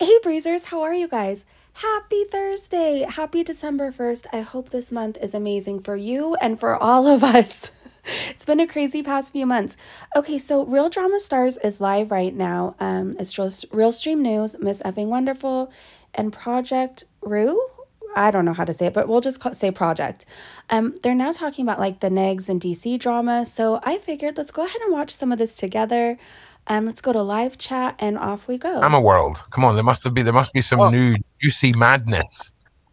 Hey Breezers, how are you guys? Happy Thursday. Happy December 1st. I hope this month is amazing for you and for all of us. It's been a crazy past few months. Okay, so Real Drama Stars is live right now. It's just Real Stream News, Miss Fucking Wonderful, and Project Rue. I don't know how to say it, but we'll just say Project. They're now talking about like the Negz and DC drama. So I figured let's go ahead and watch some of this together. Let's go to live chat and off we go. I'm a world. Come on, there must be some new juicy madness.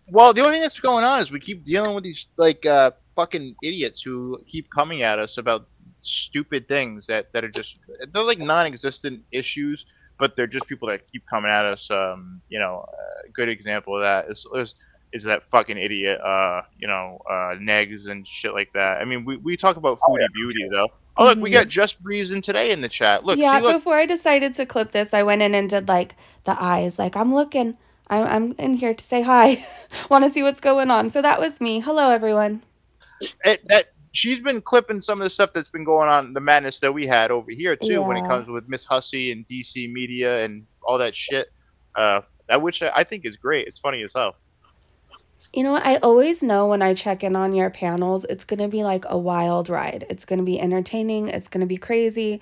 Well, the only thing that's going on is we keep dealing with these like fucking idiots who keep coming at us about stupid things that are just, they're like non-existent issues, but they're just people that keep coming at us. You know, a good example of that is that fucking idiot, Negz and shit like that. I mean, we talk about Foodie Beauty though. Oh, look, we got Just Breezin today in the chat. Look, yeah, see, look. Before I decided to clip this, I went in and did like the eyes. Like, I'm looking. I'm in here to say hi. Want to see what's going on. So that was me. Hello, everyone. She's been clipping some of the stuff that's been going on, the madness that we had over here, too, when it comes with Miss Hussy and DC Media and all that shit, which I think is great. It's funny as hell. You know what? I always know when I check in on your panels, it's going to be like a wild ride. It's going to be entertaining. It's going to be crazy.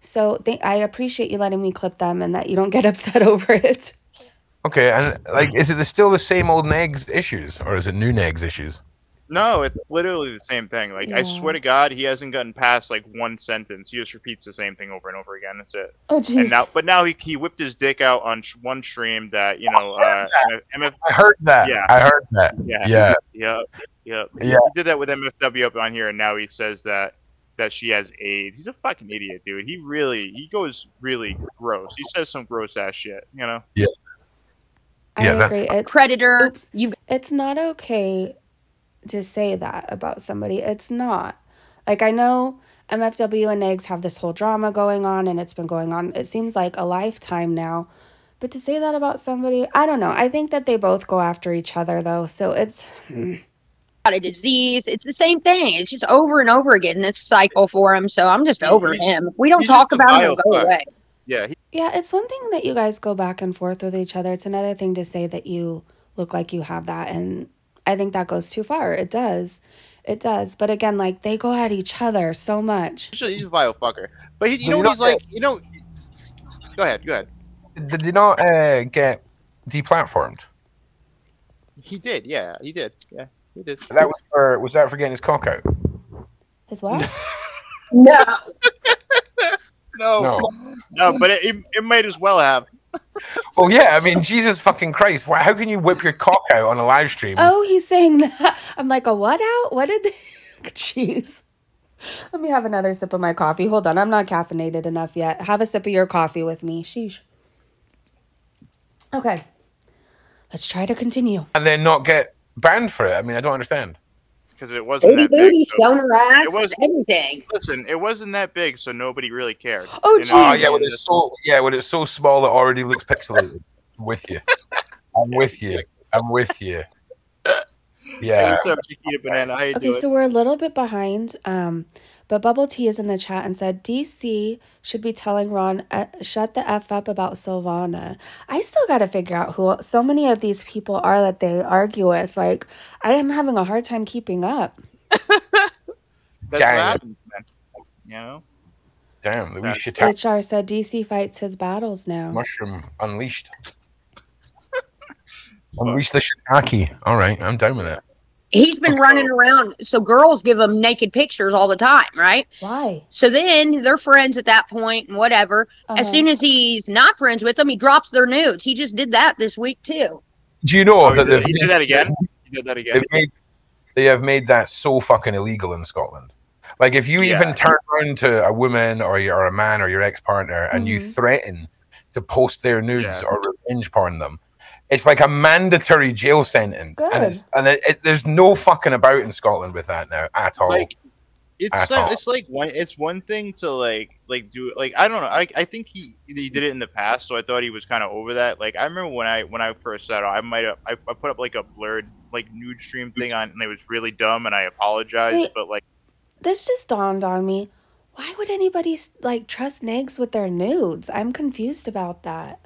So I appreciate you letting me clip them and that you don't get upset over it. Okay. And like, is it still the same old Negz issues or is it new Negz issues? No, it's literally the same thing. Like, I swear to God, he hasn't gotten past like one sentence. He just repeats the same thing over and over again. That's it. Oh, jeez. And now, but now he whipped his dick out on one stream that, you know. I heard that. Yeah, I heard that. Yeah, yeah, yeah, yeah, yeah. He did that with MFW up on here, and now he says that she has AIDS. He's a fucking idiot, dude. He goes really gross. He says some gross ass shit, you know. Yeah. Yeah, that's a predator. Oops, it's not okay to say that about somebody. It's not like, I know MFW and Negz have this whole drama going on and it's been going on, it seems like a lifetime now, but to say that about somebody, I don't know. I think that they both go after each other though, so it's got a disease. It's the same thing. It's just over and over again in this cycle for him, so I'm just over him. If we don't talk about him, he'll go away. Yeah, yeah, it's one thing that you guys go back and forth with each other. It's another thing to say that you look like you have that, and I think that goes too far. It does. It does. But again, like, they go at each other so much. He's a vile fucker. But you know what he's like? You know... Go ahead. Go ahead. Did you not get deplatformed? He did. Yeah, he did. Yeah, he did. That was for... Was that for getting his cock out? His what? No. No. No. No, but it might as well have. Oh yeah, I mean, Jesus fucking Christ! How can you whip your cock out on a live stream? Oh, he's saying that. I'm like, a what out? What did? Jeez. Let me have another sip of my coffee. Hold on, I'm not caffeinated enough yet. Have a sip of your coffee with me. Sheesh. Okay, let's try to continue. And then not get banned for it. I mean, I don't understand. Because it wasn't that big. It was everything. Listen, it wasn't that big, so nobody really cared. Oh, you know? Oh yeah, when it's so small, it already looks pixelated. I'm with you. I'm with you. I'm with you. Yeah. Okay, so we're a little bit behind. But Bubble Tea is in the chat and said DC should be telling Ron shut the F up about Silvana. I still got to figure out who so many of these people are that they argue with. Like, I am having a hard time keeping up. That's Damn. You know? Damn. HR said DC fights his battles now. Mushroom unleashed. Unleash the shiitake. All right. I'm down with that. He's been running around, so girls give him naked pictures all the time, right? Why? So then they're friends at that point and whatever. As soon as he's not friends with them, he drops their nudes. He just did that this week too. Do you know that he did that again? He did that again. They have made that so fucking illegal in Scotland. Like, if you even turn around to a woman or a man or your ex-partner and you threaten to post their nudes or revenge porn them, it's like a mandatory jail sentence. Good. And there's no fucking about in Scotland with that now at all. Like, it's one thing to like do it. Like, I don't know. I think he did it in the past, so I thought he was kind of over that. Like, I remember when I first started, I put up like a blurred like nude stream thing on, and it was really dumb, and I apologized. Wait, but like, this just dawned on me. Why would anybody like trust Negz with their nudes? I'm confused about that.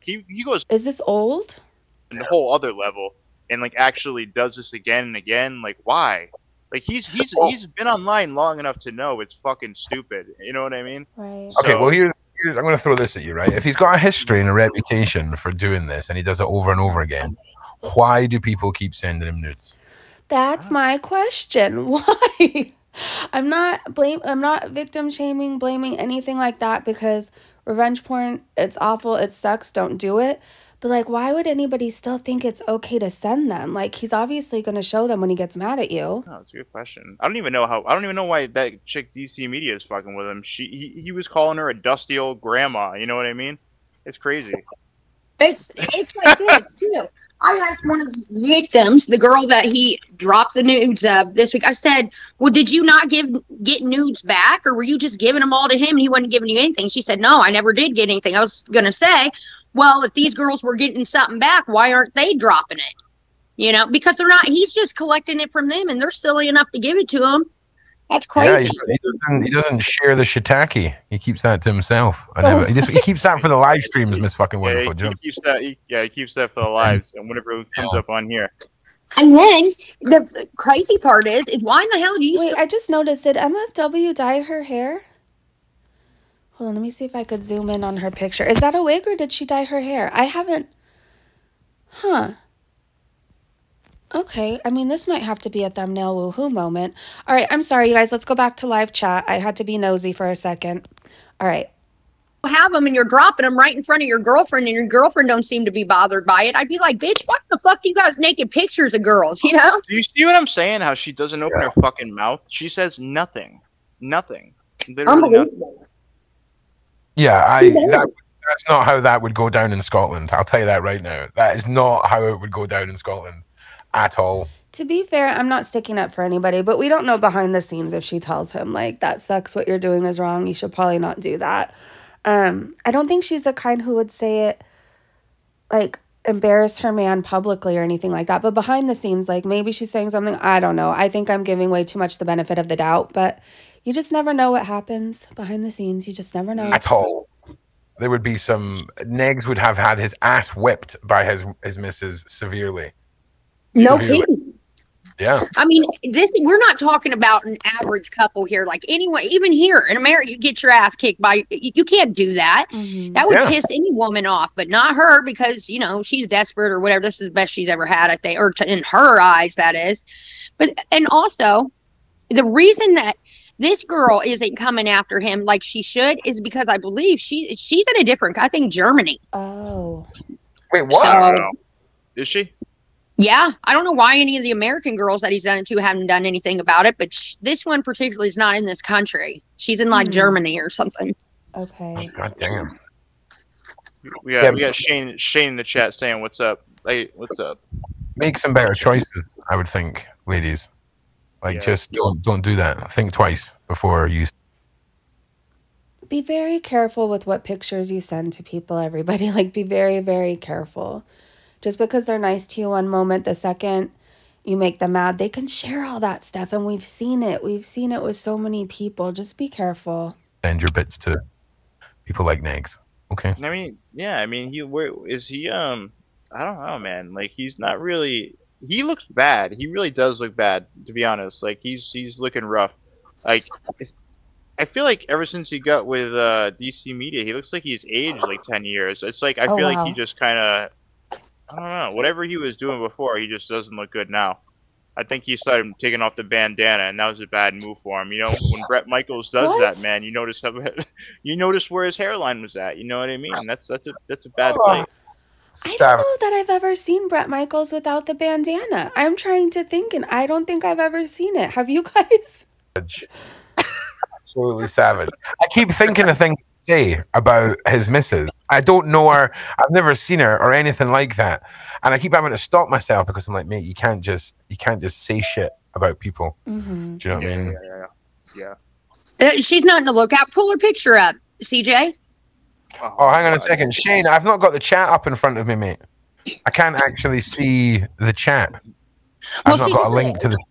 He goes. Is this old? And the whole other level, and like actually does this again and again. Like why? Like he's been online long enough to know it's fucking stupid. You know what I mean? Right. So, okay. Well, here's I'm gonna throw this at you, right? If he's got a history and a reputation for doing this, and he does it over and over again, why do people keep sending him nudes? That's my question. Why? I'm not victim shaming, blaming anything like that, because revenge porn, it's awful, it sucks, don't do it. But like, why would anybody still think it's okay to send them? Like, he's obviously going to show them when he gets mad at you. No, it's a good question. I don't even know why that chick DC Media is fucking with him. He was calling her a dusty old grandma. You know what I mean? It's crazy. It's like this too. I asked one of his victims, the girl that he dropped the nudes of this week, I said, well, did you not get nudes back, or were you just giving them all to him and he wasn't giving you anything? She said, no, I never did get anything. I was going to say, well, if these girls were getting something back, why aren't they dropping it? You know, because they're not, he's just collecting it from them and they're silly enough to give it to him. That's crazy. Yeah, he doesn't share the shiitake. He keeps that to himself. He keeps that for the live streams, Miss Fucking Wonderful. He keeps that for the lives and whenever it comes up on here. And then the crazy part is why in the hell do you... Wait, I just noticed, did MFW dye her hair? Hold on, let me see if I could zoom in on her picture. Is that a wig or did she dye her hair? I haven't... Huh. Okay, I mean, this might have to be a thumbnail woohoo moment. All right, I'm sorry, you guys. Let's go back to live chat. I had to be nosy for a second. All right. You have them and you're dropping them right in front of your girlfriend, and your girlfriend don't seem to be bothered by it. I'd be like, bitch, what the fuck do you guys naked pictures of girls, you know? Do you see what I'm saying? How she doesn't open her fucking mouth? She says nothing. Nothing. Literally nothing. Yeah, that's not how that would go down in Scotland. I'll tell you that right now. That is not how it would go down in Scotland. At all. To be fair, I'm not sticking up for anybody, but we don't know behind the scenes if she tells him, like, that sucks, what you're doing is wrong, you should probably not do that. I don't think she's the kind who would say it, like, embarrass her man publicly or anything like that. But behind the scenes, like, maybe she's saying something, I don't know. I think I'm giving way too much the benefit of the doubt, but you just never know what happens behind the scenes. You just never know. At all. There would be some... Negz would have had his ass whipped by his missus severely. No kidding. Yeah. I mean, this, we're not talking about an average couple here. Like, anyway, even here in America, you get your ass kicked by, you can't do that. Mm-hmm. That would piss any woman off, but not her, because, you know, she's desperate or whatever. This is the best she's ever had, I think, or in her eyes, that is. But, and also, the reason that this girl isn't coming after him like she should is because I believe she's in a different, I think, Germany. Oh. Wait, what? So, I don't know. Is she? Yeah, I don't know why any of the American girls that he's done it to haven't done anything about it, but this one particularly is not in this country. She's in, like, Germany or something. Okay. God damn. We got Shane in the chat saying, what's up? Hey, what's up? Make some better choices, I would think, ladies. Like, just don't do that. Think twice before you... Be very careful with what pictures you send to people, everybody. Like, be very, very careful. Just because they're nice to you one moment, the second you make them mad, they can share all that stuff. And we've seen it. We've seen it with so many people. Just be careful. Send your bits to people like Negz. Okay. I mean, yeah. I mean, I don't know, man. Like, he's not really... He looks bad. He really does look bad, to be honest. Like, he's looking rough. Like, I feel like ever since he got with DC Media, he looks like he's aged, like, 10 years. It's like, I feel like he just kind of... I don't know. Whatever he was doing before, he just doesn't look good now. I think he started taking off the bandana, and that was a bad move for him. You know, when Brett Michaels does that, man, you notice where his hairline was at. You know what I mean? That's a bad thing. I don't know that I've ever seen Brett Michaels without the bandana. I'm trying to think, and I don't think I've ever seen it. Have you guys? Absolutely savage. I keep thinking of things to say about his missus. I don't know her. I've never seen her or anything like that. And I keep having to stop myself because I'm like, mate, you can't just say shit about people. Mm-hmm. Do you know what I mean? Yeah. She's not in the lookout. Pull her picture up, CJ. Oh, hang on a second. Shane, I've not got the chat up in front of me, mate. I can't actually see the chat. I've not got a link to the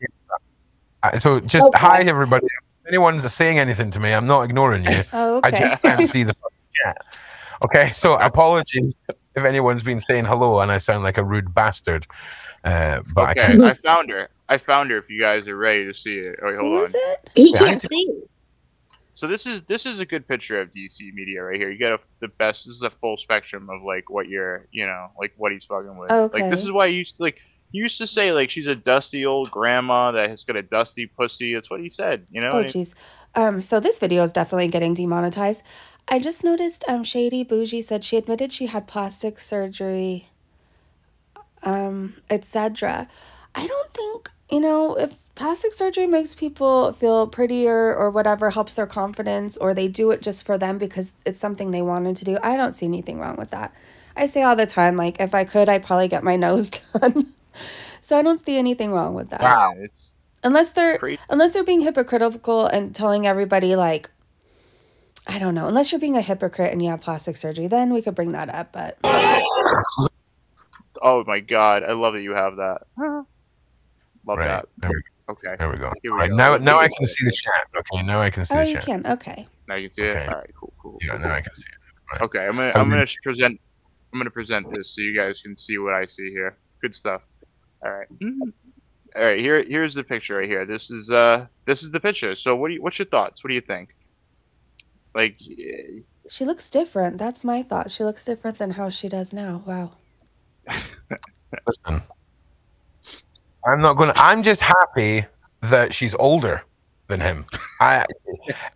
chat. So just hi, everybody. Anyone's saying anything to me, I'm not ignoring you. Oh, okay. I just can't see the fucking chat. Okay, so apologies if anyone's been saying hello and I sound like a rude bastard. But okay, I found her. I found her. If you guys are ready to see it, wait, hold on. Who is it? He can't see. So this is a good picture of DC Media right here. You get the best. This is a full spectrum of like what you're, you know, like what he's fucking with. Okay. Like this is why you used to, like he used to say like she's a dusty old grandma that has got a dusty pussy. That's what he said. You know. Oh jeez. So this video is definitely getting demonetized. I just noticed Shady Bougie said she admitted she had plastic surgery, etc. I don't think, you know, if plastic surgery makes people feel prettier or whatever, helps their confidence, or they do it just for them because it's something they wanted to do, I don't see anything wrong with that. I say all the time, like, if I could, I'd probably get my nose done. So I don't see anything wrong with that. Wow. Unless they're being hypocritical and telling everybody, like, I don't know, unless you're being a hypocrite and you have plastic surgery, then we could bring that up, but. Oh my God, I love that you have that. Love right. That. Okay. There we go. All right. Now I can see the chat. Okay. Now I can see the chat. Oh, you can. Okay. Now you can see it. All right. Cool. Yeah. Now I can see it. Right. Okay. I'm gonna present this so you guys can see what I see here. Good stuff. All right. All right. Here's the picture right here. This is the picture. So what's your thoughts? What do you think? Like. She looks different. That's my thought. She looks different than how she does now. Wow. Listen. I'm just happy that she's older than him.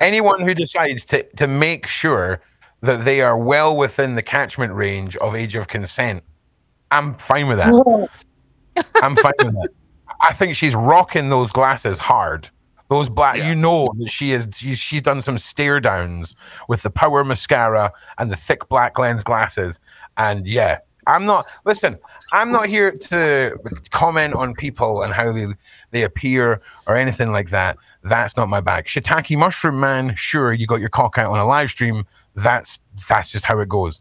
Anyone who decides to make sure that they are well within the catchment range of age of consent, I'm fine with that. I'm fine with that. I think she's rocking those glasses hard. Those black, yeah. You know that she's done some stare downs with the power mascara and the thick black lens glasses, and yeah. I'm not here to comment on people and how they appear or anything like that. That's not my bag. Shiitake mushroom man, sure, you got your cock out on a live stream. That's just how it goes.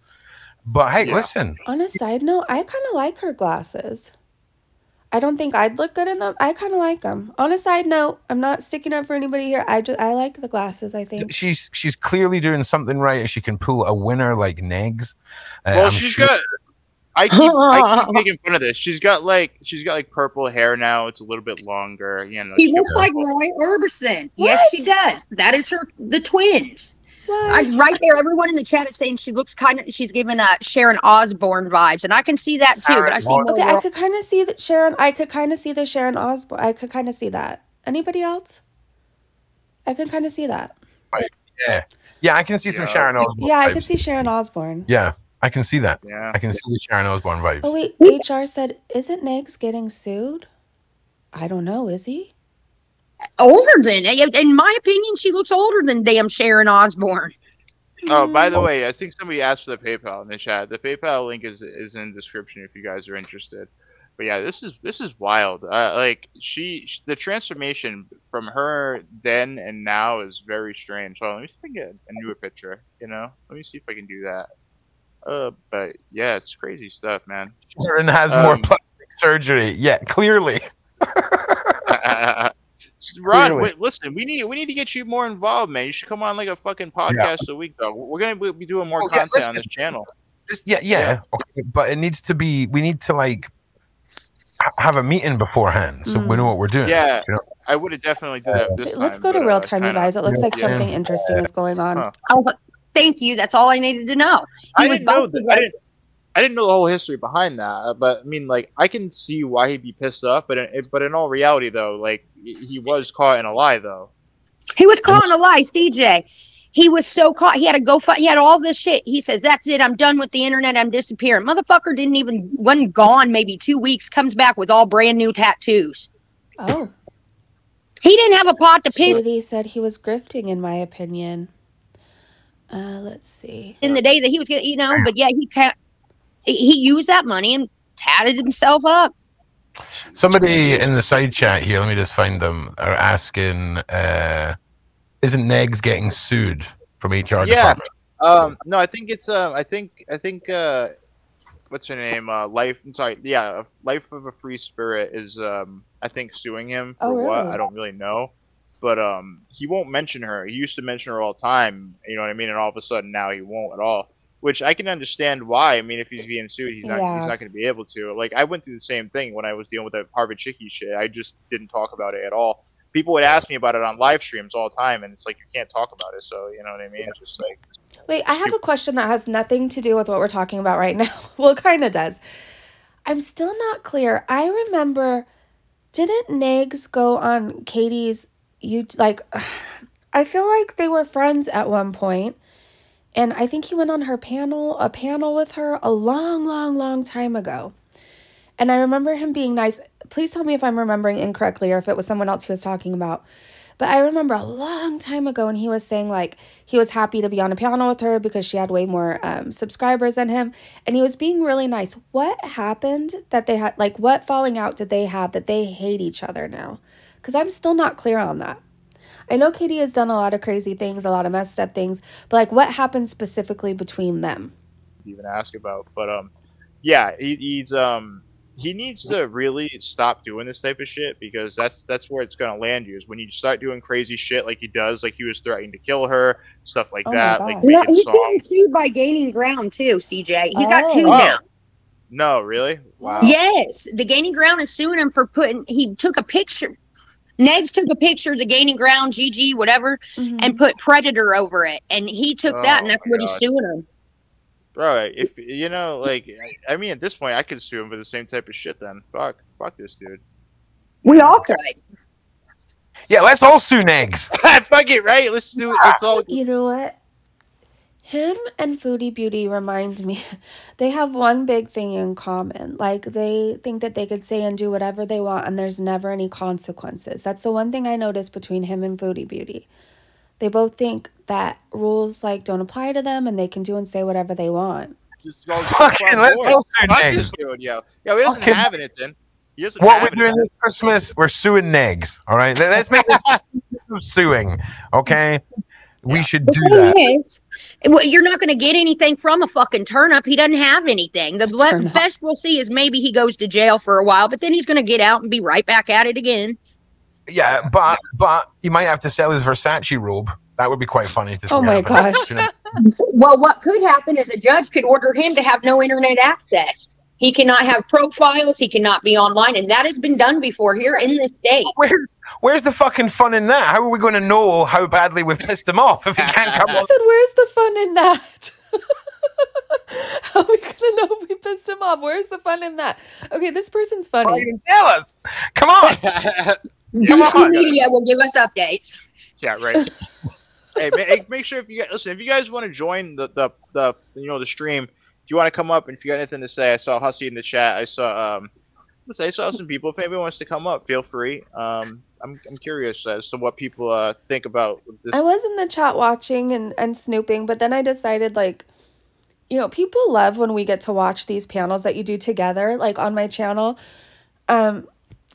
But hey, yeah. Listen. On a side note, I kind of like her glasses. I don't think I'd look good in them. I kind of like them. On a side note, I'm not sticking up for anybody here. I like the glasses, I think. She's clearly doing something right if she can pull a winner like Negz. Well, she's good. I keep making fun of this. She's got like purple hair now. It's a little bit longer. You know, she looks like Roy Orbison. What? Yes, she does. That is the twins. Right there, everyone in the chat is saying she looks kind of. She's giving Sharon Osbourne vibes, and I can see that too. But I see. Okay, I could kind of see that Sharon. I could kind of see the Sharon Osbourne. I could kind of see that. Anybody else? I could kind of see that. Right. Yeah. I can see some Sharon Osbourne. Yeah, I could see Sharon Osbourne. Yeah. I can see that. Yeah. I can see the Sharon Osbourne vibes. Oh, wait. HR said, isn't Negz getting sued? I don't know. Is he? Older than. In my opinion, she looks older than damn Sharon Osbourne. Oh, by the way, I think somebody asked for the PayPal in the chat. The PayPal link is in the description if you guys are interested. But yeah, this is wild. Like, the transformation from her then and now is very strange. So let me see if I can get a newer picture, you know? Let me see if I can do that. But yeah, it's crazy stuff, man. Sharon has more plastic surgery. Yeah, clearly. Rod, wait, listen, we need to get you more involved, man. You should come on like a fucking podcast a week, though. We're gonna be doing more content on this channel. Yeah. Okay, but it needs to be. We need to like have a meeting beforehand, so we know what we're doing. Yeah, you know? I would have definitely done that. Let's go to real time, you guys. It looks like something interesting is going on. Huh. I was like. Thank you. That's all I needed to know. I didn't know the whole history behind that, but I mean, like, I can see why he'd be pissed off. But in all reality, though, like, he was caught in a lie, though. He was caught in a lie, CJ. He was so caught. He had to go fight. He had all this shit. He says, "That's it. I'm done with the internet. I'm disappearing." Motherfucker wasn't gone maybe 2 weeks. Comes back with all brand new tattoos. Oh. He didn't have a pot to piss. Shady said he was grifting, in my opinion. Let's see. In the day that he was gonna, you know, but yeah, he used that money and tatted himself up. Somebody in the side chat here, let me just find them, are asking, isn't Negz getting sued from HR department? No, I think it's I think what's her name? Life of a Free Spirit is I think suing him for what? I don't really know. But he won't mention her. He used to mention her all the time, you know what I mean? And all of a sudden now he won't at all. which I can understand why. I mean, if he's being sued, he's not going to be able to. Like, I went through the same thing when I was dealing with that Harvard Chicky shit. I just didn't talk about it at all. People would ask me about it on live streams all the time, and it's like, you can't talk about it, so you know what I mean? It's just like... Wait, I have a question that has nothing to do with what we're talking about right now. Well, it kind of does. I'm still not clear. I remember, didn't Negz go on Katie's... I feel like they were friends at one point, and I think he went on her panel, a panel with her a long, long, long time ago. And I remember him being nice. Please tell me if I'm remembering incorrectly or if it was someone else he was talking about. But I remember a long time ago when he was saying, like, he was happy to be on a panel with her because she had way more subscribers than him. And he was being really nice. What happened that they had, like, what falling out did they have that they hate each other now? Because I'm still not clear on that. I know Katie has done a lot of crazy things, a lot of messed up things. But, like, what happened specifically between them? Even ask about. But, yeah, he's he needs to really stop doing this type of shit, because that's where it's going to land you, is when you start doing crazy shit like he does, like he was threatening to kill her, stuff like that. Like, no, he's getting sued by Gaining Ground too, CJ. He's got two now. No, really? Wow. Yes, the Gaining Ground is suing him for putting. He took a picture. Negz took a picture of the Gaining Ground, Gigi, whatever, and put Predator over it, and he took that, and that's what he's suing him. Bro, if you know, like, I mean, at this point, I could sue him for the same type of shit. Then fuck this dude. We all could. Yeah, let's all sue Negz. Fuck it, right? Let's do it. Let's all. You know what? Him and Foodie Beauty remind me. They have one big thing in common. Like, they think that they could say and do whatever they want, and there's never any consequences. That's the one thing I noticed between him and Foodie Beauty. They both think that rules, like, don't apply to them, and they can do and say whatever they want. Just go fucking, let's go sue Negz. Yo, he doesn't have anything. He doesn't have anything. What we're doing this Christmas, we're suing Negz, all right? Let's make this suing, okay? We should do that. Is, well, you're not going to get anything from a fucking turnip. He doesn't have anything. The best we'll see is maybe he goes to jail for a while, but then he's going to get out and be right back at it again. Yeah, but he might have to sell his Versace robe. That would be quite funny. Oh my gosh! Well, what could happen is a judge could order him to have no internet access. He cannot have profiles. He cannot be online, and that has been done before here in this state. Where's the fucking fun in that? How are we going to know how badly we've pissed him off if he can't come? I said, where's the fun in that? How are we going to know if we pissed him off? Where's the fun in that? Okay, this person's funny. You can tell us. Come on. DC Media will give us updates. Yeah, right. Hey, make sure if you guys listen. If you guys want to join the you know, the stream, if you want to come up, and if you got anything to say, I saw Hussy in the chat. I saw I saw some people. If anybody wants to come up, feel free. I'm curious as to what people think about this. I was in the chat watching and snooping, but then I decided, like, you know, people love when we get to watch these panels that you do together, like on my channel.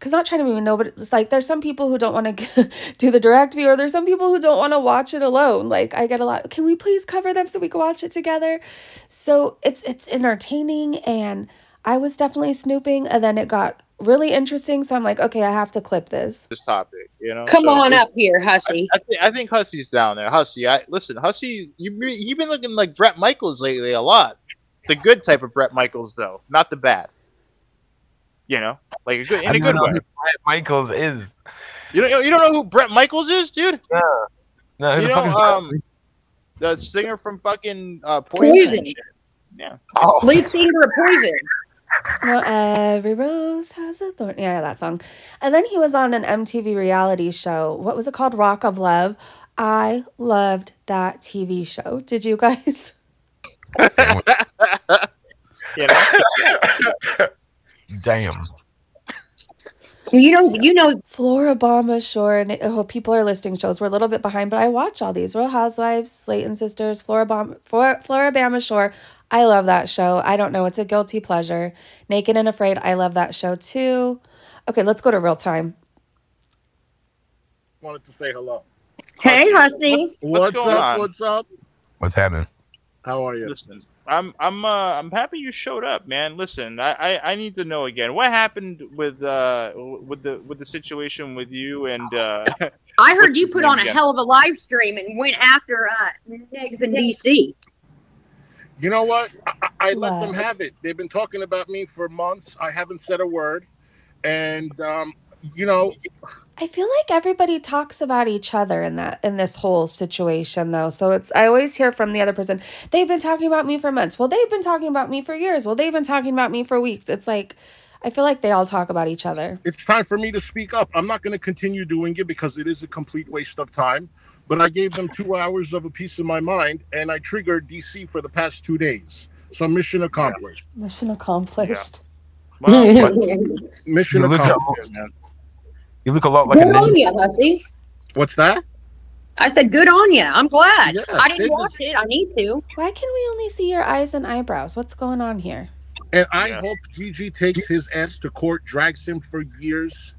Because not trying to even know, but it's like there's some people who don't want to do the direct view, or there's some people who don't want to watch it alone. Like, I get a lot, can we please cover them so we can watch it together? So it's entertaining, and I was definitely snooping, and then it got really interesting, so I'm like, okay, I have to clip this topic, you know. Come on up here, Hussy. I think Hussy's down there. Hussy, listen, Hussy, you've been looking like Brett Michaels lately a lot. The good type of Brett Michaels, though, not the bad. You know, like in a good way. Who Brett Michaels is. You don't know who Brett Michaels is, dude? Yeah. No, you know, the singer from fucking Poison. Yeah. Oh. Lead singer of Poison. No, every rose has a thorn. Yeah, that song. And then he was on an MTV reality show. What was it called? Rock of Love. I loved that TV show. Did you guys? You know. Damn. You know, Florabama Shore, and people are listing shows. We're a little bit behind, but I watch all these. Real Housewives, Slayton Sisters, Florabama Shore. I love that show. I don't know. It's a guilty pleasure. Naked and Afraid. I love that show too. Okay, let's go to real time. Wanted to say hello. Hey, Hussy. What's up? What's up? What's happening? How are you? Listen. I'm happy you showed up, man. Listen, I need to know again what happened with the situation with you and. I heard you put on a hell of a live stream and went after Negz in DC. You know what? I let them have it. They've been talking about me for months. I haven't said a word. And, you know, I feel like everybody talks about each other in that, in this whole situation, though. So it's, I always hear from the other person, they've been talking about me for months. Well, they've been talking about me for years. Well, they've been talking about me for weeks. It's like, I feel like they all talk about each other. It's time for me to speak up. I'm not going to continue doing it because it is a complete waste of time. But I gave them 2 hours of a piece of my mind, and I triggered DC for the past 2 days. So mission accomplished. Yeah. Mission accomplished. Yeah. Wow. Mission accomplished. You look a lot like good a on you, Hussy. What's that? I said good on you. I'm glad. Yeah, I didn't watch it. I need to. Why can we only see your eyes and eyebrows? What's going on here? And I hope Gigi takes his ass to court, drags him for years.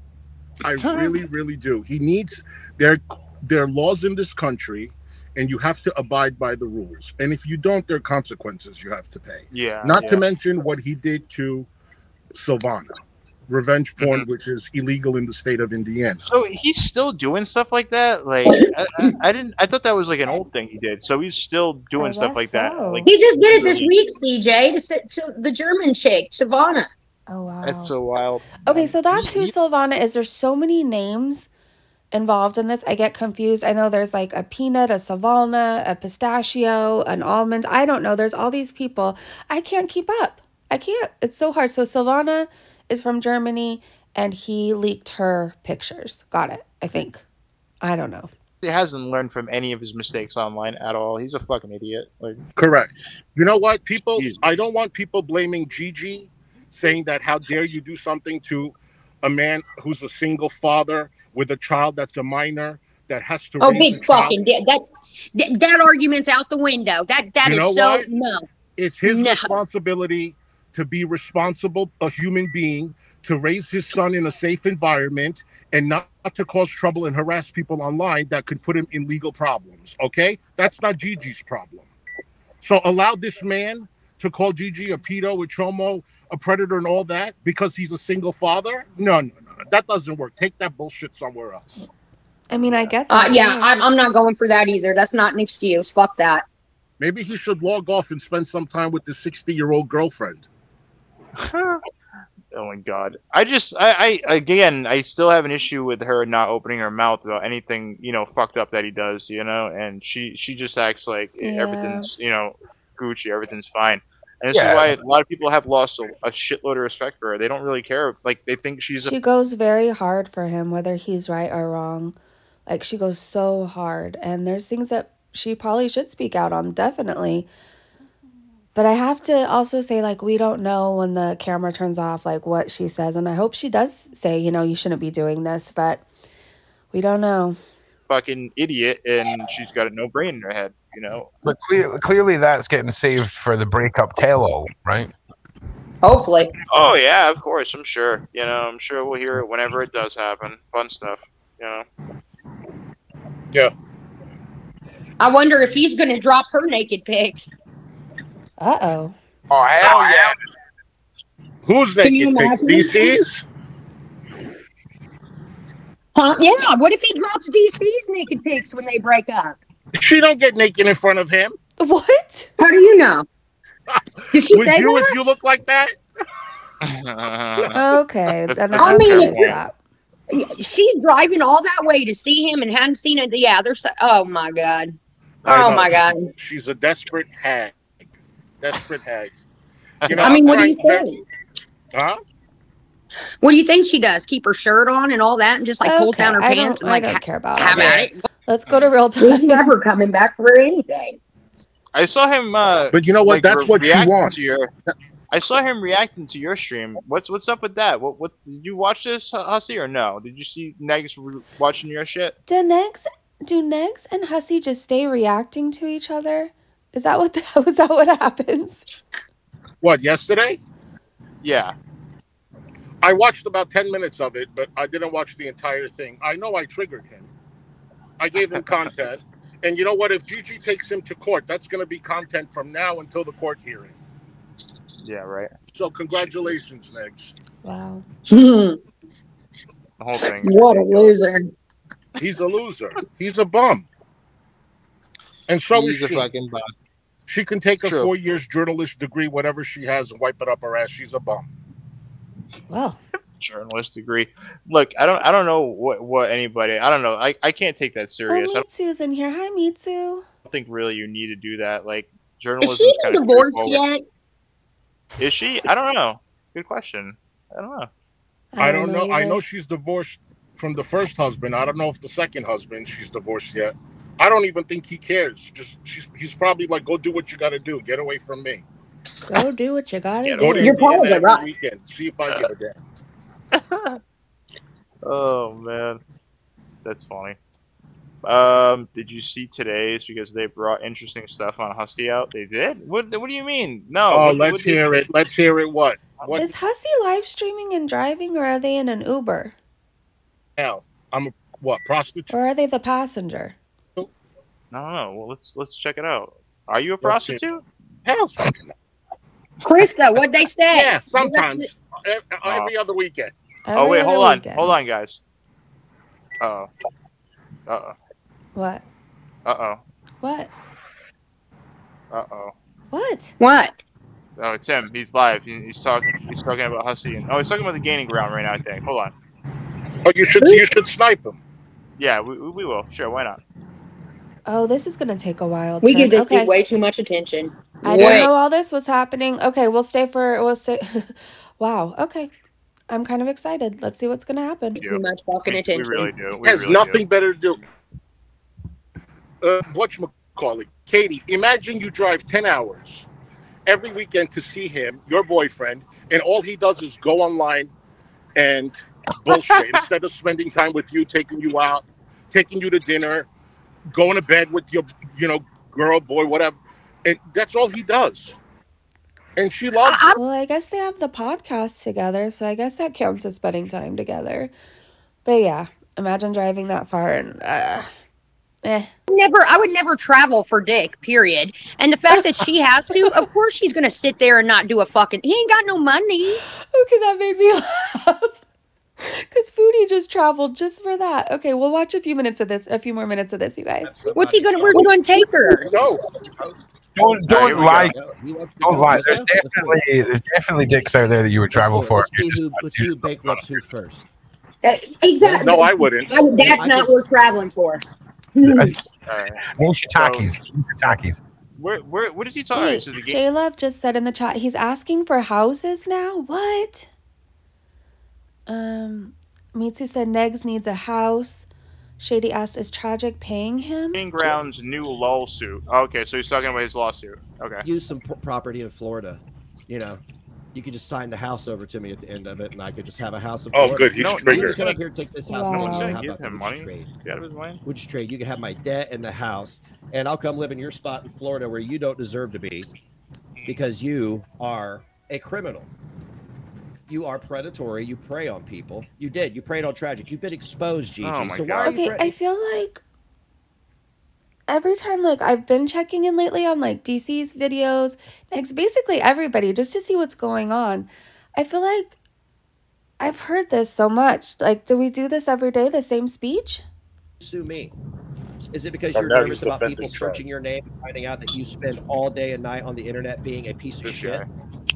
I really, really do. He needs their... There are laws in this country, and you have to abide by the rules. And if you don't, there are consequences you have to pay. Yeah. Not to mention what he did to Silvana. Revenge porn, which is illegal in the state of Indiana. So he's still doing stuff like that? Like, I didn't... I thought that was like an old thing he did. So he's still doing stuff like that. Like, he just did it this week, CJ, to the German chick, Savanna. Oh, wow. That's so wild. Okay, so that's who Silvana is. There's so many names involved in this. I get confused. I know there's like a Peanut, a Savanna, a Pistachio, an Almond. I don't know. There's all these people. I can't keep up. I can't. It's so hard. So Silvana is from Germany, and he leaked her pictures. Got it. I think. I don't know. He hasn't learned from any of his mistakes online at all. He's a fucking idiot. Like, correct. You know what, people? Jeez. I don't want people blaming Gigi, saying that how dare you do something to a man who's a single father with a child that's a minor that has to. Oh, big fucking that argument's out the window. That is so what? No. It's his responsibility to be responsible, a human being, to raise his son in a safe environment and not to cause trouble and harass people online that could put him in legal problems. Okay, that's not Gigi's problem. So allow this man to call Gigi a pedo, a chomo, a predator, and all that because he's a single father? No, no. That doesn't work. Take that bullshit somewhere else. I mean, I get that. Yeah, I'm not going for that either. That's not an excuse. Fuck that. Maybe he should log off and spend some time with his 60-year-old girlfriend. Oh, my God. I just, again, I still have an issue with her not opening her mouth about anything, you know, fucked up that he does, you know? And she just acts like everything's, you know, Gucci, everything's fine. And this is why a lot of people have lost a shitload of respect for her. They don't really care. Like, they think she's... She goes very hard for him, whether he's right or wrong. Like, she goes so hard. And there's things that she probably should speak out on, definitely. But I have to also say, like, we don't know when the camera turns off, like, what she says. And I hope she does say, you know, you shouldn't be doing this. But we don't know. Fucking idiot, and she's got a no brain in her head, you know. But clearly that's getting saved for the breakup tale, right? Hopefully. Oh yeah, of course. I'm sure. You know, I'm sure we'll hear it whenever it does happen. Fun stuff, you know. Yeah. I wonder if he's going to drop her naked pics. Uh oh. Oh hell yeah! Who's naked pics? DC's. Huh? Yeah, what if he drops DC's naked pics when they break up? She don't get naked in front of him. What? How do you know? Did she say that? If you look like that? Okay. I mean, she's driving all that way to see him and hadn't seen it. Yeah, there's... Oh, my God. Oh, my God. She's a desperate hag. Desperate hag. You know, I mean, what do you think? Huh? What do you think she does? Keep her shirt on and all that and just like pull down her pants and like I don't care about have at it. Let's go to real time. He's never coming back for anything. I saw him but you know what, like, that's what she wants. I saw him reacting to your stream. What's up with that? What did you watch this, Hussy, or no? Did you see Negz watching your shit? Do Negz and Hussy just stay reacting to each other? Is that what happens? What, yesterday? Yeah. I watched about 10 minutes of it, but I didn't watch the entire thing. I know I triggered him. I gave him content. And you know what? If Gigi takes him to court, that's going to be content from now until the court hearing. Yeah, right. So congratulations, Negz. Wow. The whole thing. What a loser. He's a loser. He's a bum. And so is she. He's a fucking bum. She can take a 4 years journalist degree, whatever she has, and wipe it up her ass. She's a bum. Well, journalist degree. Look, I don't know what anybody. I don't know. I can't take that serious. Oh, Mitsu's in here. Hi, Mitsu. I think really you need to do that. Like journalism. Is she divorced yet? Is she? I don't know. Good question. I don't know. I don't know. I know she's divorced from the first husband. I don't know if the second husband she's divorced yet. I don't even think he cares. Just he's probably like, go do what you got to do. Get away from me. Go do what you got to do. You're probably right. Weekend. See if I give a damn. Oh man, that's funny. Did you see today's? Because they brought interesting stuff on Hussy out. They did. What do you mean? No. Oh, let's hear it. Let's hear it. What is Hussy live streaming and driving, or are they in an Uber? Now I'm a prostitute? Or are they the passenger? I don't know. Well, let's check it out. Are you a prostitute? Hell, fucking no. Krista, what'd they say? Yeah, sometimes. Every other weekend. Oh wait, hold on, hold on, guys. Uh-oh. Uh-oh. What? Uh-oh. What? Uh-oh. What? What? Oh, it's him. He's live. He's talking about Hussy. And, oh, he's talking about the Gaining Ground right now. I think. Hold on. Oh, you should snipe him. Yeah, we will. Sure, why not? Oh, this is going to take a while. We give this way too much attention. I didn't know all this was happening. Okay, we'll stay. Wow. Okay. I'm kind of excited. Let's see what's going to happen. Too much fucking attention. We really do. Has nothing better to do. Whatchamacallit? Katie, imagine you drive 10 hours every weekend to see him, your boyfriend, and all he does is go online and bullshit instead of spending time with you, taking you out, taking you to dinner, going to bed with your, you know, girl, boy, whatever, and that's all he does. And she loves him. Well, I guess they have the podcast together, so I guess that counts as spending time together. But yeah, imagine driving that far and I would never travel for dick, period. And the fact that she has to, of course, she's gonna sit there and not do a fucking. He ain't got no money. Okay, that made me laugh. Because Foodie just traveled just for that. Okay, we'll watch a few minutes of this, a few more minutes of this, you guys. What's he gonna? Where's he gonna take her? No, don't lie. Don't lie. There's definitely dicks out there that you would travel for. But you bankrupt who first? Exactly. No, I wouldn't. That's not worth traveling for. Mushitakis. What is he talking about? J-Love just said in the chat he's asking for houses now. What? Mitsu said Negz needs a house. Shady asked, is Tragic paying him? Gaining Ground's new lawsuit. Oh, okay, so he's talking about his lawsuit. Okay. Use some property in Florida. You know, you could just sign the house over to me at the end of it, and I could just have a house in Florida. Oh, good. He's triggered. Come up here, take this house. No one's going to give him money. We'll just trade. You can have my debt and the house, and I'll come live in your spot in Florida where you don't deserve to be because you are a criminal. You are predatory. You prey on people. You did. You preyed on Tragic. You've been exposed, Gigi. Oh so why are you I feel like every time, like, I've been checking in lately on, like, DC's videos, Negz, basically everybody, just to see what's going on. I feel like I've heard this so much. Like, do we do this every day, the same speech? Sue me. Is it because you're nervous about people searching your name and finding out that you spend all day and night on the internet being a piece of shit?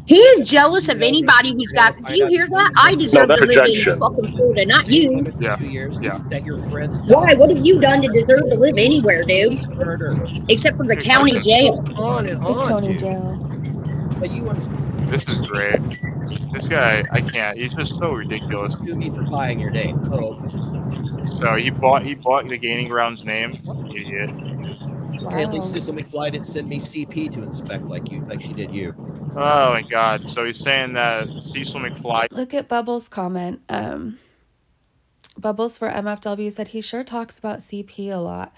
He is jealous of anybody who's got. Do you hear that? I deserve to live in fucking Florida, not you. Yeah. 2 years. Yeah. That your friends. Why? What have you done to deserve to live anywhere, dude? Murder. Except for the county jail. On and on, dude. This is great. This guy, I can't. He's just so ridiculous. Do me for buying your name. Oh. So he bought the Gaining Ground's name. Idiot. Wow. At least Cecil McFly didn't send me CP to inspect like she did you. Oh my God! So he's saying that Cecil McFly. Look at Bubbles' comment. Bubbles for MFW said he sure talks about CP a lot.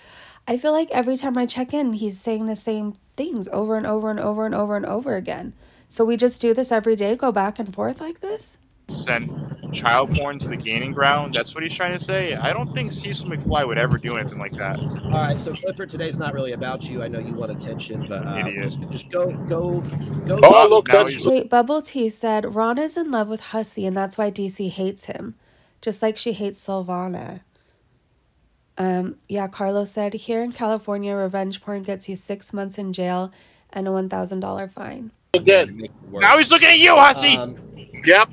I feel like every time I check in, he's saying the same things over and over and over and over and over again. So we just do this every day, go back and forth like this. Send child porn to the Gaining Ground. That's what he's trying to say. I don't think Cecil McFly would ever do anything like that. All right, so Clifford, today's not really about you. I know you want attention, but just go. Oh, look, wait, Bubble Tea said Ron is in love with Hussy, and that's why DC hates him, just like she hates Silvana. Yeah, Carlos said here in California, revenge porn gets you 6 months in jail and a $1,000 fine. Good. Now he's looking at you, Hussy! Yep.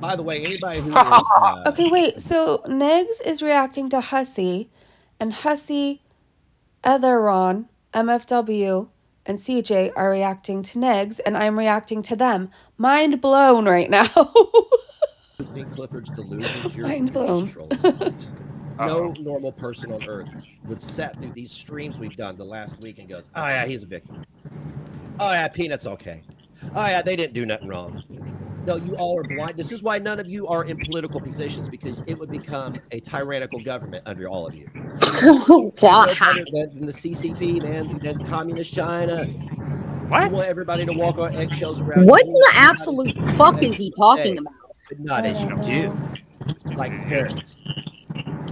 By the way, anybody who is, okay, wait. So Negz is reacting to Hussy, and Hussy, Other Ron, MFW, and CJ are reacting to Negz, and I'm reacting to them. Mind blown right now. You think Clifford's delusions? Mind blown. No normal person on earth would set through these streams we've done the last week and goes, oh yeah, he's a victim. Oh yeah, Peanut's okay. Oh yeah, they didn't do nothing wrong. No, you all are blind. This is why none of you are in political positions, because it would become a tyrannical government under all of you. Oh, God. Than the CCP, man, than communist China. What? You want everybody to walk on eggshells around. What in the absolute fuck is he talking about? But not as you do. Like parents.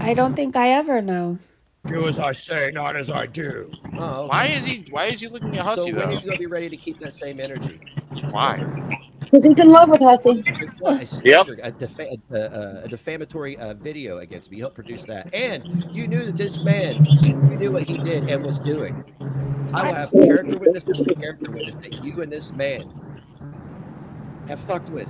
I don't think I ever know. Do as I say, not as I do. Oh, okay. Why is he looking at Hussy? So when are you gonna be ready to keep that same energy? Why? Because he's in love with Hussy. Yep. A defamatory video against me. He helped produce that. And you knew that this man, you knew what he did and was doing. I will have character witness and character witness that you and this man have fucked with.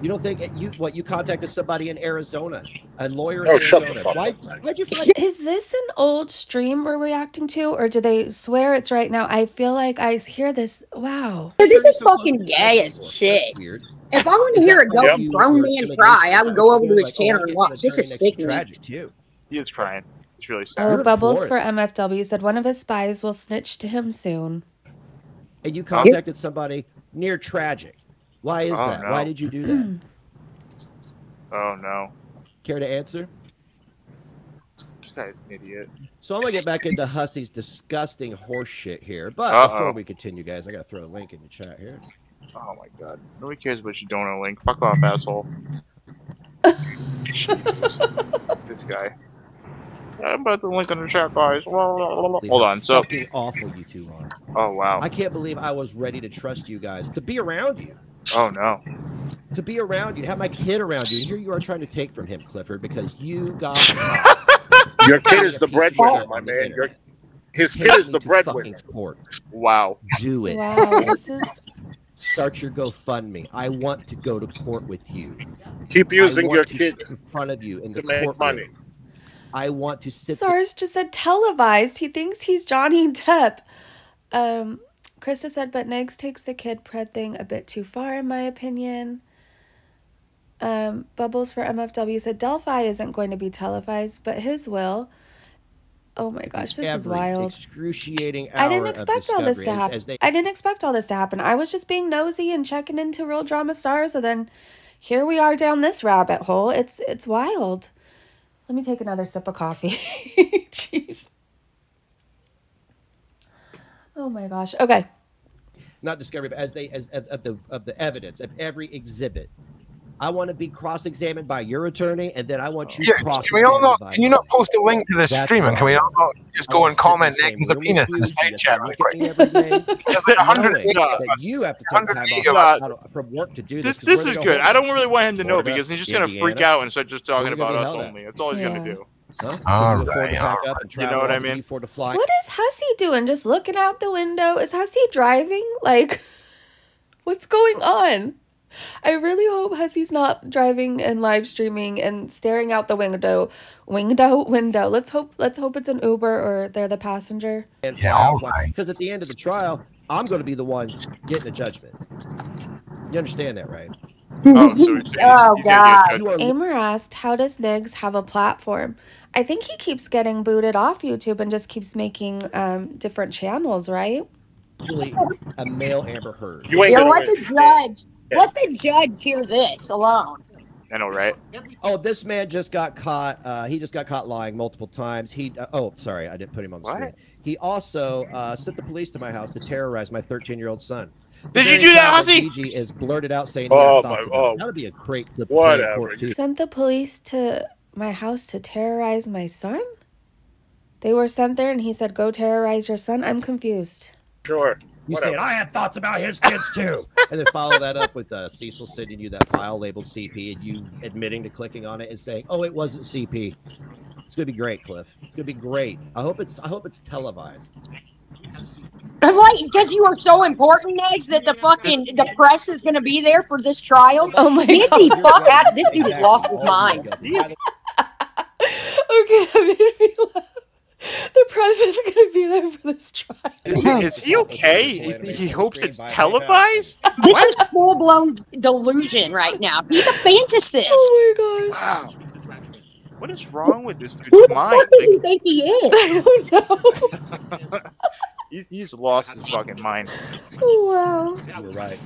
You don't think you contacted somebody in Arizona, a lawyer in Arizona. Why'd you feel like is this an old stream we're reacting to, or do they swear it's right now? I feel like I hear this. Wow. So this is fucking gay as shit. Weird. If I want to hear a grown man cry, I would go over to his channel and watch. This is sick. Tragic too. He is crying. It's really sad. Oh, Bubbles for MFW said one of his spies will snitch to him soon. And you contacted somebody near Tragic. Why is that? No. Why did you do that? Oh, no. Care to answer? This guy's an idiot. So I'm going to get back into Hussy's disgusting horse shit here. But before we continue, guys, I got to throw a link in the chat here. Oh, my God. Nobody cares about your donor link. Fuck off, asshole. This guy. I'm about to link in the chat, guys. Hold on. So awful you two are. Oh, wow. I can't believe I was ready to trust you guys, to be around you. Oh, no. To be around you, to have my kid around you. And here you are trying to take from him, Clifford, because you got... Your kid is the breadwinner, my man. His kid is the breadwinner. Wow. Do it. Wow, start your GoFundMe. I want to go to court with you. Keep using your kid in front of you in the court money. I want to sit... SARS just said televised. He thinks he's Johnny Depp. Krista said, but Negz takes the kid pred thing a bit too far, in my opinion. Bubbles for MFW said, Delphi isn't going to be televised, but his will. Oh my gosh, this is wild. Excruciating hour. I didn't expect all this to happen. I didn't expect all this to happen. I was just being nosy and checking into Real Drama Stars, and then here we are down this rabbit hole. It's wild. Let me take another sip of coffee. Jeez. Oh my gosh. Okay. Not discovery, but of the evidence of every exhibit. I want to be cross-examined by your attorney, and then I want you cross-examined. Can you not post a link to this stream, and can we also just go and comment Negg's opinion in the side chat real quick? Because there are 100 you have to take time off from work to do this. This is good. I don't really want him to know because he's just going to freak out and start just talking about us only. That's all he's going to do. Huh? You know what I mean? What is Hussy doing? Just looking out the window? Is Hussy driving? Like, what's going on? I really hope Hussy's not driving and live streaming and staring out the window. Window. Let's hope it's an Uber or they're the passenger. Yeah, all right. Because at the end of the trial, I'm going to be the one getting a judgment. You understand that, right? Oh, God. Amer asked, how does Negz have a platform? I think he keeps getting booted off YouTube and just keeps making different channels, right? A male Amber Heard. Let the judge hear this alone. I know, right? Oh, this man just got caught. He just got caught lying multiple times. He, oh, sorry, I didn't put him on the screen. He also sent the police to my house to terrorize my 13-year-old son. Did you do that, Hussy? Gigi is blurted out saying, "Oh my God, that would be a great clip." Whatever. Sent the police to my house to terrorize my son. They were sent there, and he said, "Go terrorize your son." I'm confused. Sure. You said I had thoughts about his kids too, and then follow that up with Cecil sending you that file labeled CP, and you admitting to clicking on it and saying, "Oh, it wasn't CP." It's gonna be great, Cliff. It's gonna be great. I hope it's televised. Like, because you are so important, Negz, that the fucking the press is going to be there for this trial. Oh my god! The fuck right. out. This dude has lost his mind. Okay, that made me laugh. The press is going to be there for this trial. Is he okay? He hopes it's televised? This is full-blown delusion right now. He's a fantasist. Oh my gosh. Wow. What is wrong with this dude's mind? Who the fuck do you think he is? I don't know. He's lost his fucking mind. Wow. You're right.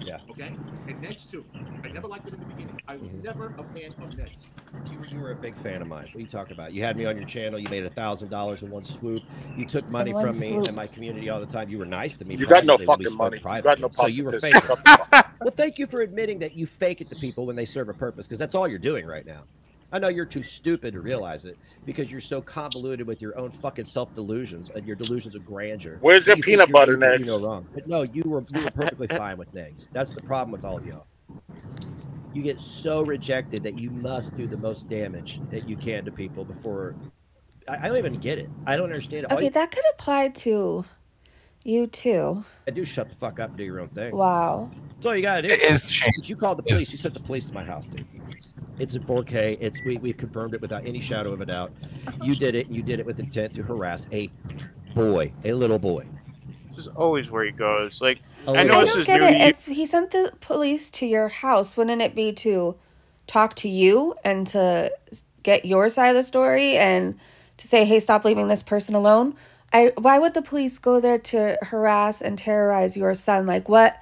Yeah. Okay. And Negz too. I never liked it in the beginning. I was never a fan of Negz. You were a big fan of mine. What are you talking about? You had me on your channel. You made $1,000 in one swoop. You took money from me and my community all the time. You were nice to me. You got no fucking money. You got no so you were fake. Well, thank you for admitting that you fake it to people when they serve a purpose, because that's all you're doing right now. I know you're too stupid to realize it because you're so convoluted with your own fucking self-delusions and your delusions of grandeur. Where's your peanut butter, Negz? You know wrong. But no, you were perfectly fine with Negz. That's the problem with all of y'all. You get so rejected that you must do the most damage that you can to people before... I don't even get it. I don't understand it. Okay, that could apply to you too. I do shut the fuck up and do your own thing. Wow. That's all you gotta do. It is shame. You called the police. You sent the police to my house, dude. It's in 4K. It's we confirmed it without any shadow of a doubt. You did it. You did it with intent to harass a boy, a little boy. This is always where he goes. Like always. I know this is new. I don't get it. If he sent the police to your house, wouldn't it be to talk to you and to get your side of the story and to say, hey, stop leaving this person alone? Why would the police go there to harass and terrorize your son? Like what?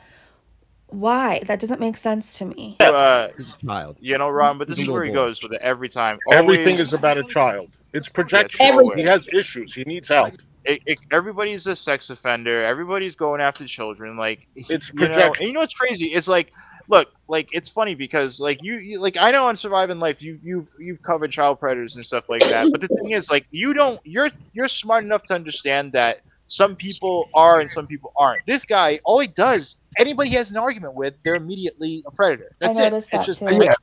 Why? That doesn't make sense to me. He's a child. You know, Ron, but this is where he goes with it every time. Everything is about a child. It's projection. He has issues. He needs help. Everybody's a sex offender. Everybody's going after children. Like it's projection. And you know what's crazy? It's like, look, like it's funny because like you like I know on Surviving Life you've covered child predators and stuff like that. But the thing is, like you're smart enough to understand that some people are and some people aren't. This guy, all he does, anybody he has an argument with, they're immediately a predator. That's it. It's just yeah,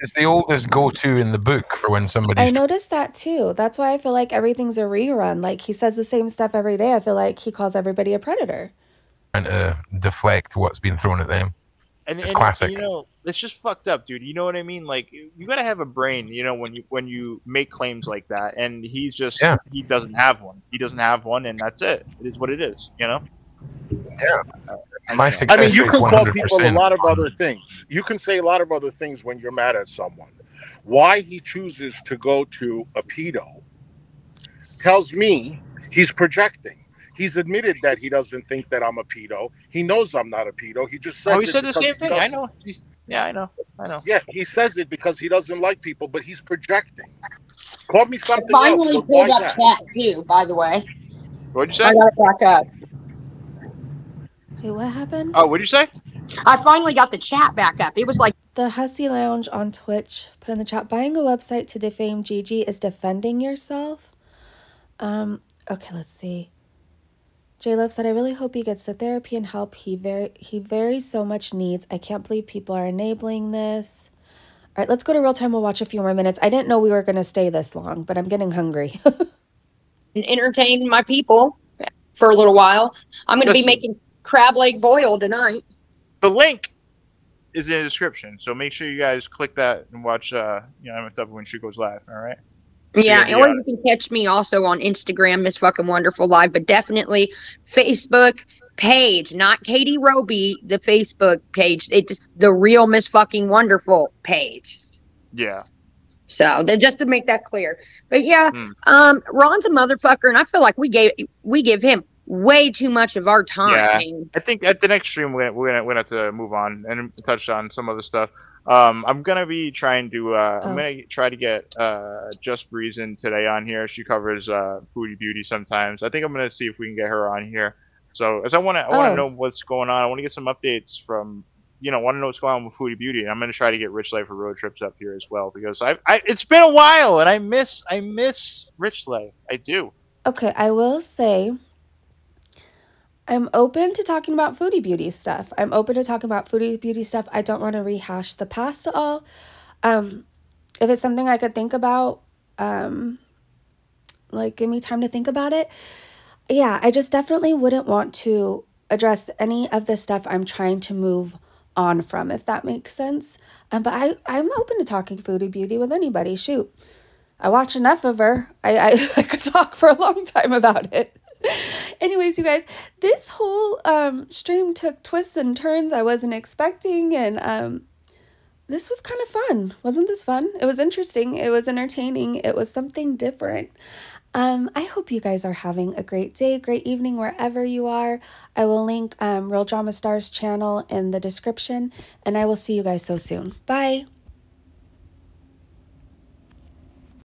it's the oldest go-to in the book for when somebody. I noticed that too. That's why I feel like everything's a rerun. Like he says the same stuff every day. I feel like he calls everybody a predator. Trying to deflect what's being thrown at them. It's classic. You know, it's just fucked up, dude. You know what I mean? Like, you gotta have a brain, you know, when you make claims like that. And he's just, he doesn't have one. He doesn't have one, and that's it. It is what it is, you know? Yeah. I mean, you can call people a lot of other things. You can say a lot of other things when you're mad at someone. Why he chooses to go to a pedo tells me he's projecting. He's admitted that he doesn't think that I'm a pedo. He knows I'm not a pedo. He just says he said the same thing. I know. Yeah, I know. I know. Yeah, he says it because he doesn't like people, but he's projecting. Call me something else. I finally pulled up chat too, by the way. What'd you say? I got it back up. See what happened? Oh, what'd you say? I finally got the chat back up. It was like the Hussy Lounge on Twitch put in the chat. Buying a website to defame Gigi is defending yourself. Okay, let's see. J Love said, I really hope he gets the therapy and help he very so much needs. I can't believe people are enabling this. All right, let's go to real time. We'll watch a few more minutes. I didn't know we were going to stay this long, but I'm getting hungry. Entertain my people for a little while. I'm going to be making crab leg boil tonight. The link is in the description, so make sure you guys click that and watch, you know, it's up when she goes live, all right? Yeah, or you can catch me also on Instagram, Miss Fucking Wonderful Live, but definitely Facebook page, not Katie Roby, the Facebook page. It's the real Miss Fucking Wonderful page. Yeah. So just to make that clear. But yeah, Ron's a motherfucker, and I feel like we give him way too much of our time. Yeah. I think at the next stream we're gonna have to move on and touch on some other stuff. I'm gonna be trying to I'm gonna try to get Just Breezin today on here. She covers Foodie Beauty sometimes. I think I'm gonna see if we can get her on here. So as I wanna know what's going on. I wanna get some updates from wanna know what's going on with Foodie Beauty, and I'm gonna try to get Rich Life for Road Trips up here as well, because it's been a while and I miss Rich Life. I do. Okay, I will say I'm open to talking about Foodie Beauty stuff. I'm open to talking about Foodie Beauty stuff. I don't want to rehash the past at all. If it's something I could think about, like, give me time to think about it. yeah, I just definitely wouldn't want to address any of the stuff I'm trying to move on from, if that makes sense. But I'm open to talking Foodie Beauty with anybody. Shoot, I watch enough of her. I could talk for a long time about it. Anyways, you guys, this whole stream took twists and turns I wasn't expecting, and this was kind of fun. Wasn't this fun? It was interesting. It was entertaining. It was something different. I hope you guys are having a great day, great evening, wherever you are. I will link Real Drama Stars channel in the description, and I will see you guys so soon. Bye.